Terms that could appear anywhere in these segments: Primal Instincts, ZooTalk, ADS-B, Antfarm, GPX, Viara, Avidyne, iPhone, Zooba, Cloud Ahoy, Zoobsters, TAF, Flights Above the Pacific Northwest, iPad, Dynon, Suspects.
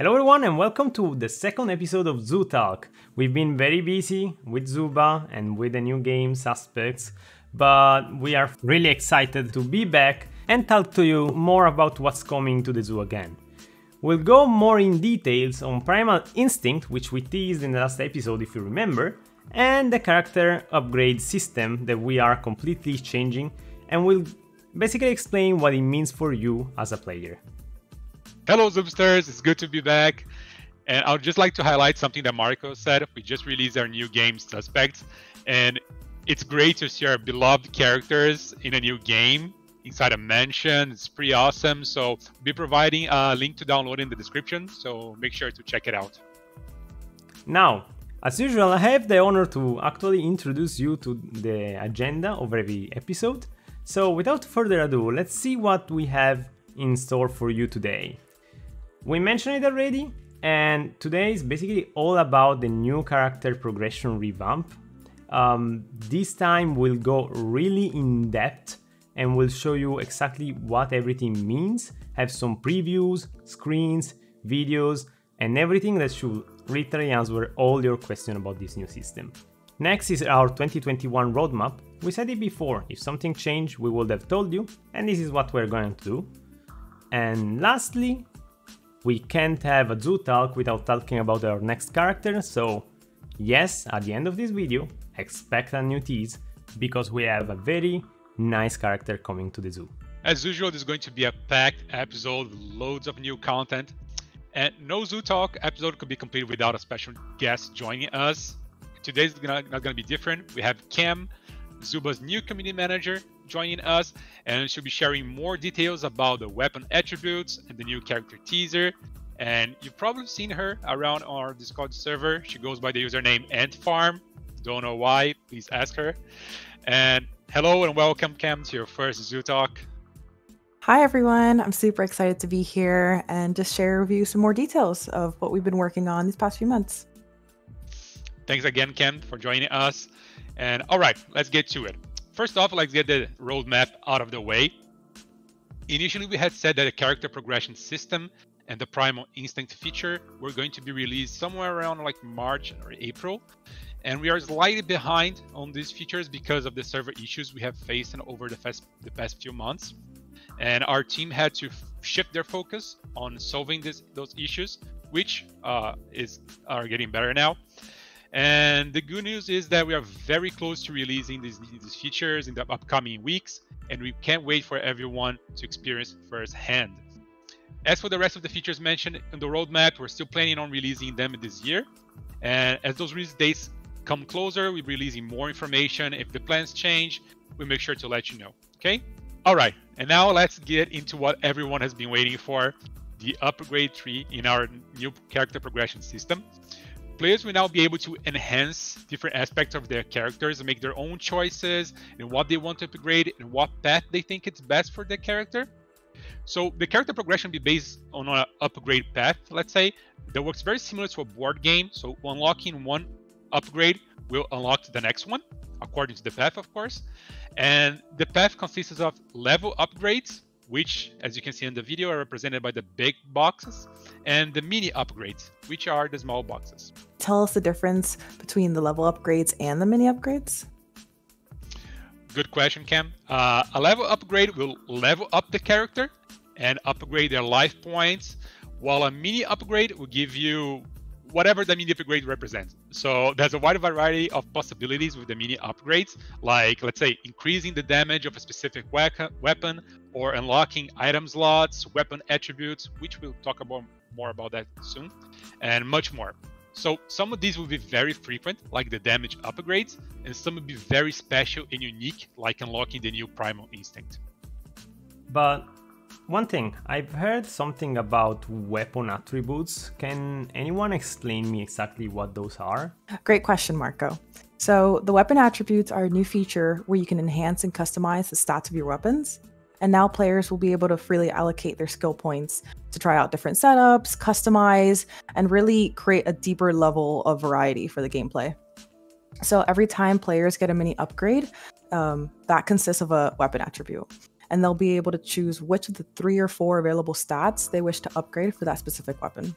Hello everyone and welcome to the second episode of ZooTalk. We've been very busy with Zooba and with the new game Suspects, but we are really excited to be back and talk to you more about what's coming to the zoo again. We'll go more in details on Primal Instinct, which we teased in the last episode if you remember, and the character upgrade system that we are completely changing, and we'll basically explain what it means for you as a player. Hello Zoobsters, it's good to be back, and I would just like to highlight something that Marco said. We just released our new game, Suspects, and it's great to see our beloved characters in a new game inside a mansion. It's pretty awesome, so I'll be providing a link to download in the description, so make sure to check it out. Now, as usual, I have the honor to actually introduce you to the agenda of every episode, so without further ado, let's see what we have in store for you today. We mentioned it already, and today is basically all about the new character progression revamp. This time we'll go really in depth and we'll show you exactly what everything means, have some previews, screens, videos, and everything that should literally answer all your questions about this new system. Next is our 2021 roadmap. We said it before, if something changed we would have told you, and this is what we're going to do. And lastly, we can't have a zoo talk without talking about our next character, so yes, at the end of this video, expect a new tease, because we have a very nice character coming to the zoo. As usual, there's going to be a packed episode with loads of new content, and no zoo talk episode could be completed without a special guest joining us. Today's not going to be different. We have Cam, Zooba's new community manager, joining us, and she'll be sharing more details about the weapon attributes and the new character teaser. And you've probably seen her around our Discord server. She goes by the username Antfarm. Don't know why, please ask her. And hello and welcome, Cam, to your first Zoo Talk. Hi everyone, I'm super excited to be here and just share with you some more details of what we've been working on these past few months. Thanks again, Cam, for joining us. And all right, let's get to it. First off, let's get the roadmap out of the way. Initially, we had said that the character progression system and the Primal Instinct feature were going to be released somewhere around like March or April. And we are slightly behind on these features because of the server issues we have faced over the past few months. And our team had to shift their focus on solving those issues, which are getting better now. And the good news is that we are very close to releasing these features in the upcoming weeks, and we can't wait for everyone to experience firsthand. As for the rest of the features mentioned in the roadmap, we're still planning on releasing them this year. And as those release dates come closer, we'll be releasing more information. If the plans change, we'll make sure to let you know, okay? All right, and now let's get into what everyone has been waiting for, the upgrade tree in our new character progression system. Players will now be able to enhance different aspects of their characters and make their own choices and what they want to upgrade and what path they think it's best for their character. So the character progression will be based on an upgrade path, let's say, that works very similar to a board game. So unlocking one upgrade will unlock the next one, according to the path, of course. And the path consists of level upgrades, which, as you can see in the video, are represented by the big boxes, and the mini upgrades, which are the small boxes. Tell us the difference between the level upgrades and the mini upgrades. Good question, Cam. A level upgrade will level up the character and upgrade their life points, while a mini upgrade will give you whatever the mini upgrade represents. So there's a wide variety of possibilities with the mini upgrades, like, let's say, increasing the damage of a specific weapon or unlocking item slots, weapon attributes, which we'll talk about more about that soon, and much more. So some of these will be very frequent, like the damage upgrades, and some will be very special and unique, like unlocking the new Primal Instinct. But one thing, I've heard something about weapon attributes. Can anyone explain me exactly what those are? Great question, Marco. So the weapon attributes are a new feature where you can enhance and customize the stats of your weapons. And now players will be able to freely allocate their skill points to try out different setups, customize, and really create a deeper level of variety for the gameplay. So every time players get a mini upgrade, that consists of a weapon attribute. And they'll be able to choose which of the 3 or 4 available stats they wish to upgrade for that specific weapon.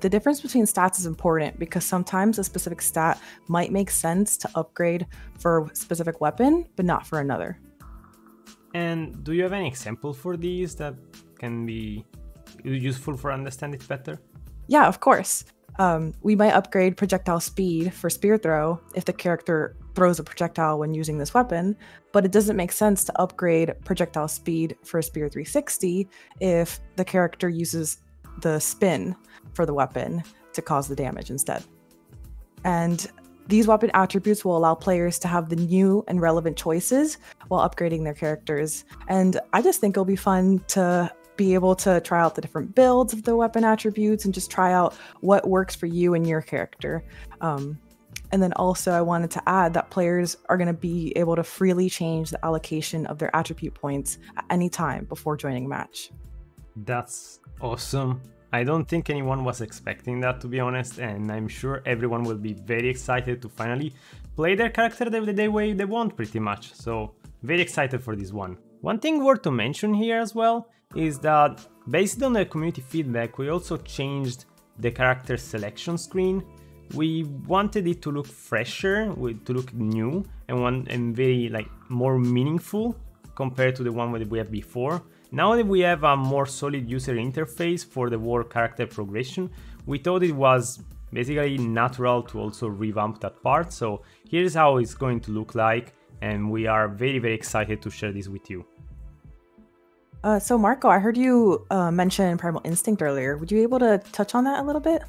The difference between stats is important because sometimes a specific stat might make sense to upgrade for a specific weapon, but not for another. And do you have any example for these that can be useful for understanding it better? Yeah, of course. We might upgrade projectile speed for spear throw if the character throws a projectile when using this weapon, but it doesn't make sense to upgrade projectile speed for a spear 360 if the character uses the spin for the weapon to cause the damage instead. And these weapon attributes will allow players to have the new and relevant choices while upgrading their characters. And I just think it'll be fun to be able to try out the different builds of the weapon attributes and just try out what works for you and your character. And then also I wanted to add that players are going to be able to freely change the allocation of their attribute points at any time before joining a match. That's awesome. I don't think anyone was expecting that, to be honest, and I'm sure everyone will be very excited to finally play their character the way they want, pretty much. So very excited for this one. One thing worth to mention here as well is that based on the community feedback, we also changed the character selection screen. We wanted it to look fresher, to look new, and very more meaningful compared to the one that we had before. Now that we have a more solid user interface for the war character progression, we thought it was basically natural to also revamp that part. So here's how it's going to look like, and we are very, very excited to share this with you. So Marco, I heard you mention Primal Instinct earlier. Would you be able to touch on that a little bit?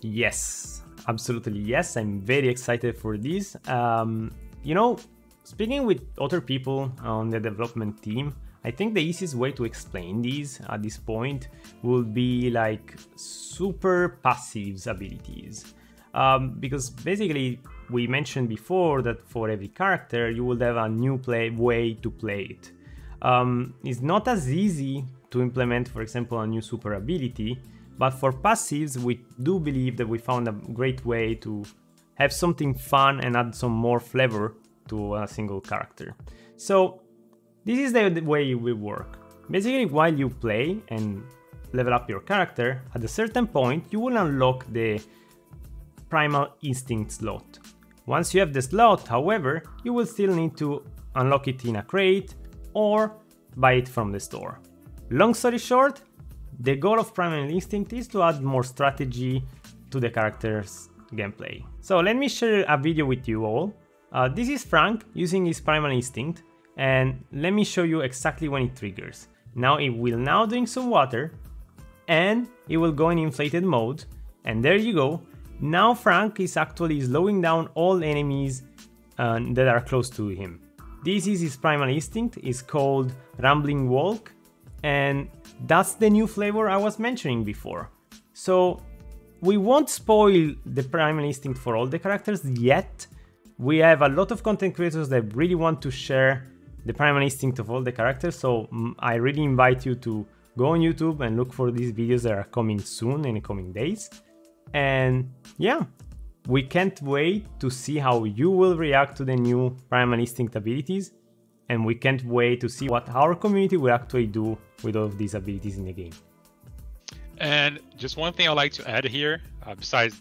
Yes, absolutely. Yes, I'm very excited for this. You know, speaking with other people on the development team, I think the easiest way to explain these at this point would be like super passive abilities. Because basically we mentioned before that for every character you would have a new way to play it. It's not as easy to implement, for example, a new super ability, but for passives we do believe that we found a great way to have something fun and add some more flavor to a single character. So this is the way it will work. Basically, while you play and level up your character, at a certain point you will unlock the Primal Instinct slot. Once you have the slot, however, you will still need to unlock it in a crate or buy it from the store. Long story short, the goal of Primal Instinct is to add more strategy to the character's gameplay. So let me share a video with you all. This is Frank using his Primal Instinct, and let me show you exactly when it triggers. Now it will now drink some water and it will go in inflated mode, and there you go. Now Frank is actually slowing down all enemies that are close to him. This is his Primal Instinct. It's called Rambling Walk, and that's the new flavor I was mentioning before. So we won't spoil the Primal Instinct for all the characters yet. We have a lot of content creators that really want to share the Primal Instinct of all the characters, so I really invite you to go on YouTube and look for these videos that are coming soon in the coming days. And yeah, we can't wait to see how you will react to the new Primal Instinct abilities, and we can't wait to see what our community will actually do with all of these abilities in the game. And just one thing I'd like to add here, besides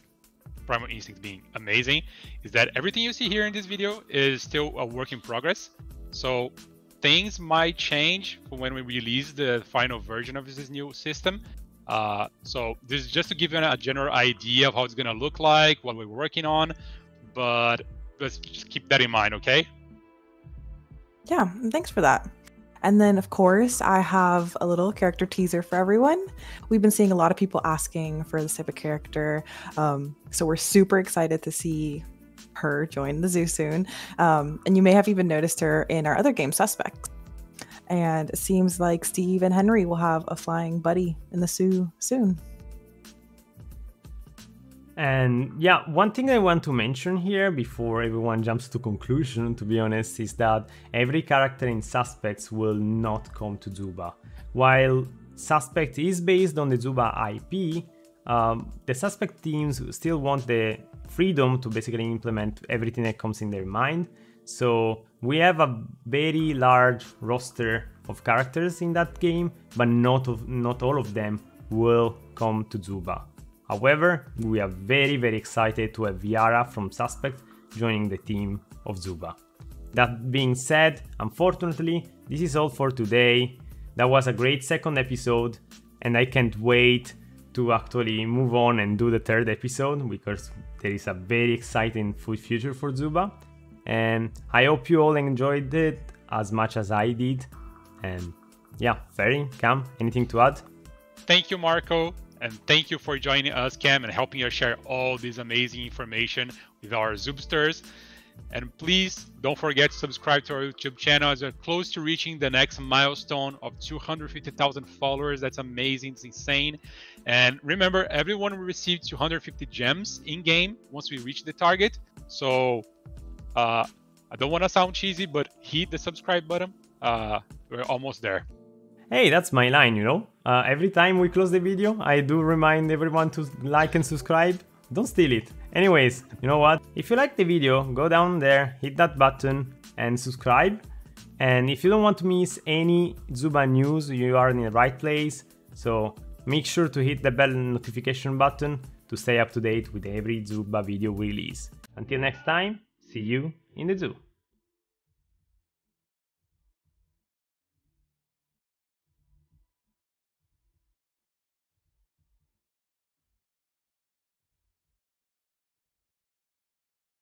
Primal Instinct being amazing, is that everything you see here in this video is still a work in progress. So things might change when we release the final version of this new system. So this is just to give you a general idea of how it's going to look like, what we're working on, but let's just keep that in mind, okay? Yeah, thanks for that. And then, of course, I have a little character teaser for everyone. We've been seeing a lot of people asking for this type of character, so we're super excited to see her join the zoo soon, and you may have even noticed her in our other game, Suspects. And it seems like Steve and Henry will have a flying buddy in the zoo soon. And yeah, one thing I want to mention here before everyone jumps to conclusion, to be honest, is that every character in Suspects will not come to Zooba. While Suspect is based on the Zooba IP, the Suspect teams still want the freedom to basically implement everything that comes in their mind. So we have a very large roster of characters in that game, but not all of them will come to Zooba. However, we are very excited to have Viara from Suspects joining the team of Zooba. That being said, unfortunately, this is all for today. That was a great second episode, and I can't wait to actually move on and do the third episode, because there is a very exciting future for Zooba. And I hope you all enjoyed it as much as I did. And yeah, Ferry, Cam, anything to add? Thank you, Marco. And thank you for joining us, Cam, and helping us share all this amazing information with our Zoobsters. And please don't forget to subscribe to our YouTube channel, as we're close to reaching the next milestone of 250,000 followers. That's amazing. It's insane. And remember, everyone will receive 250 gems in-game once we reach the target. So I don't want to sound cheesy, but hit the subscribe button. We're almost there. Hey, that's my line, you know. Every time we close the video, I do remind everyone to like and subscribe. Don't steal it. Anyways, you know what? If you like the video, go down there, hit that button and subscribe. And if you don't want to miss any Zooba news, you are in the right place. So make sure to hit the bell notification button to stay up to date with every Zooba video we release. Until next time, see you in the zoo.